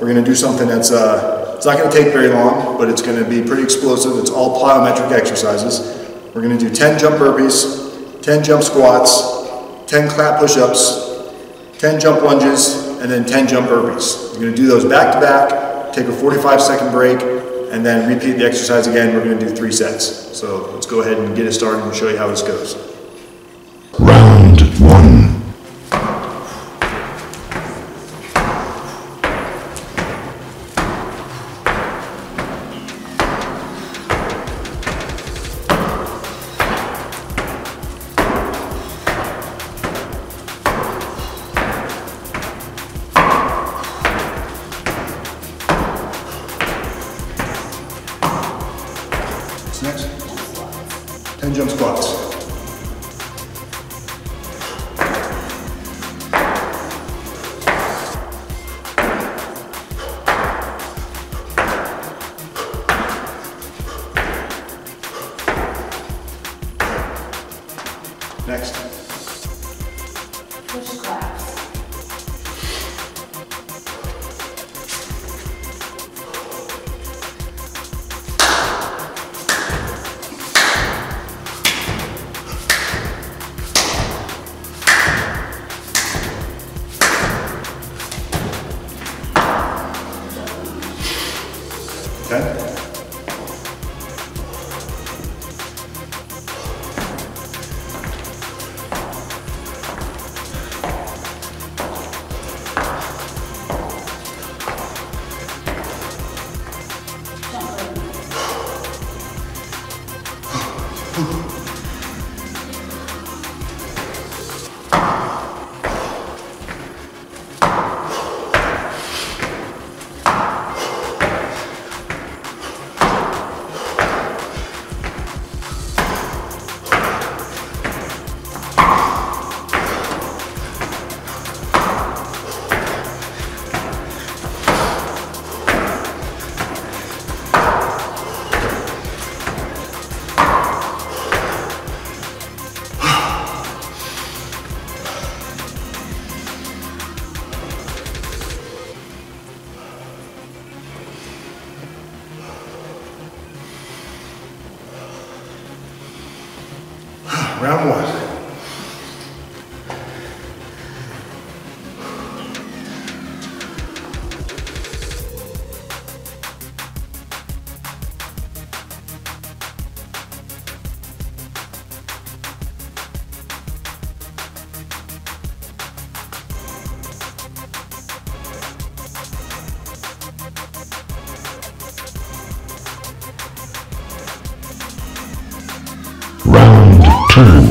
We're going to do something that's it's not going to take very long, but it's going to be pretty explosive. It's all plyometric exercises. We're going to do 10 jump burpees, 10 jump squats, 10 clap push-ups, 10 jump lunges, and then 10 jump burpees. You're going to do those back to back, take a 45-second break, and then repeat the exercise again. We're going to do 3 sets. So let's go ahead and get it started and show you how this goes. Round 1. Next, 10 jump squats. Next, push claps. Okay. Round 1. Round 2.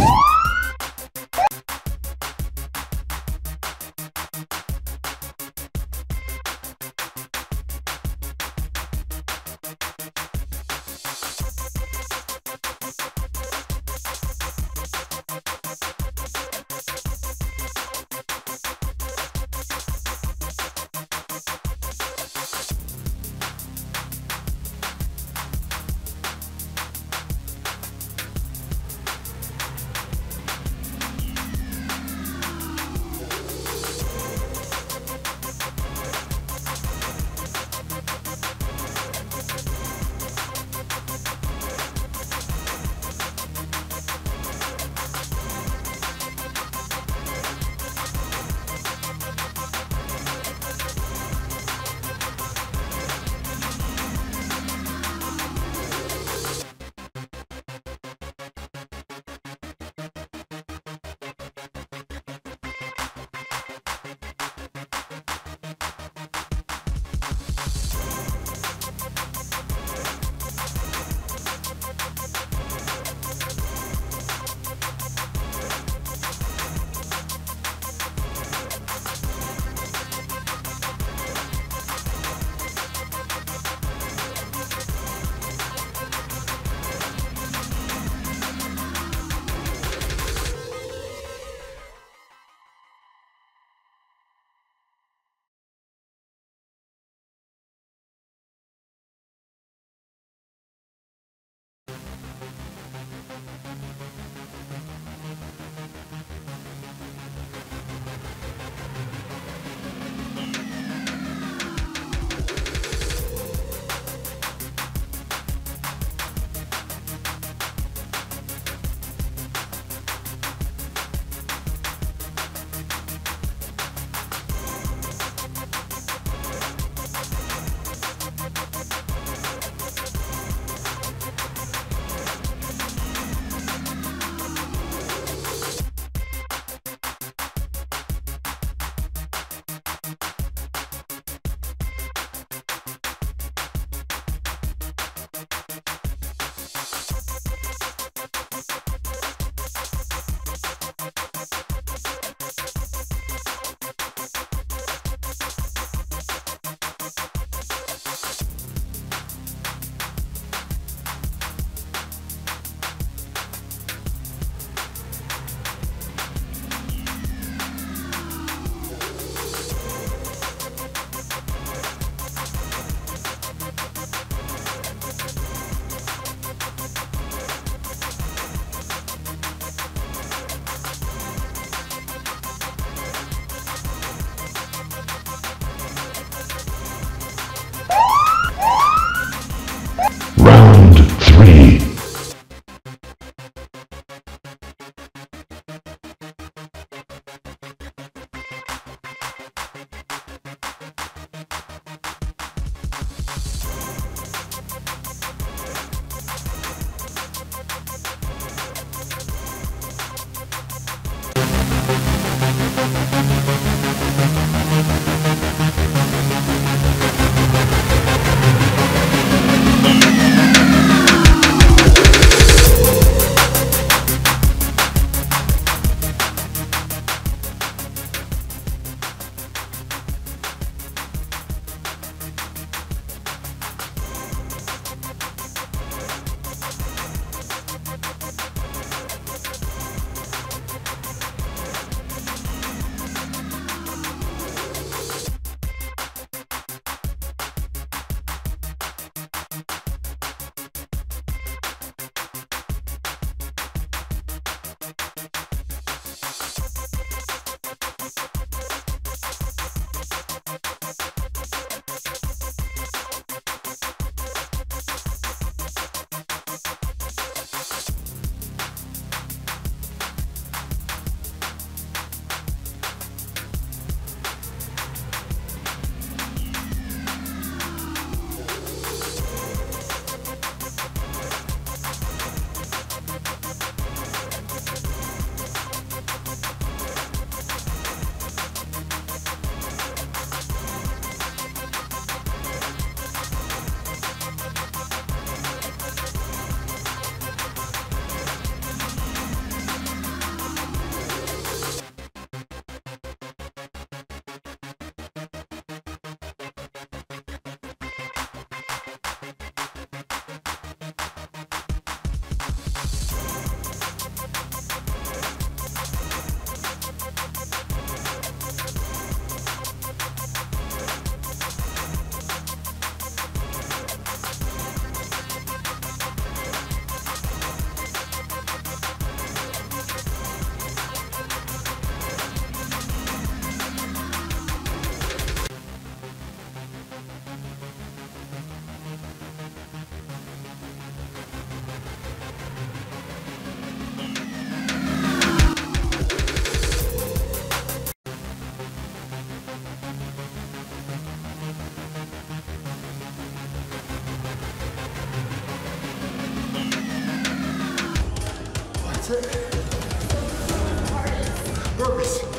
service.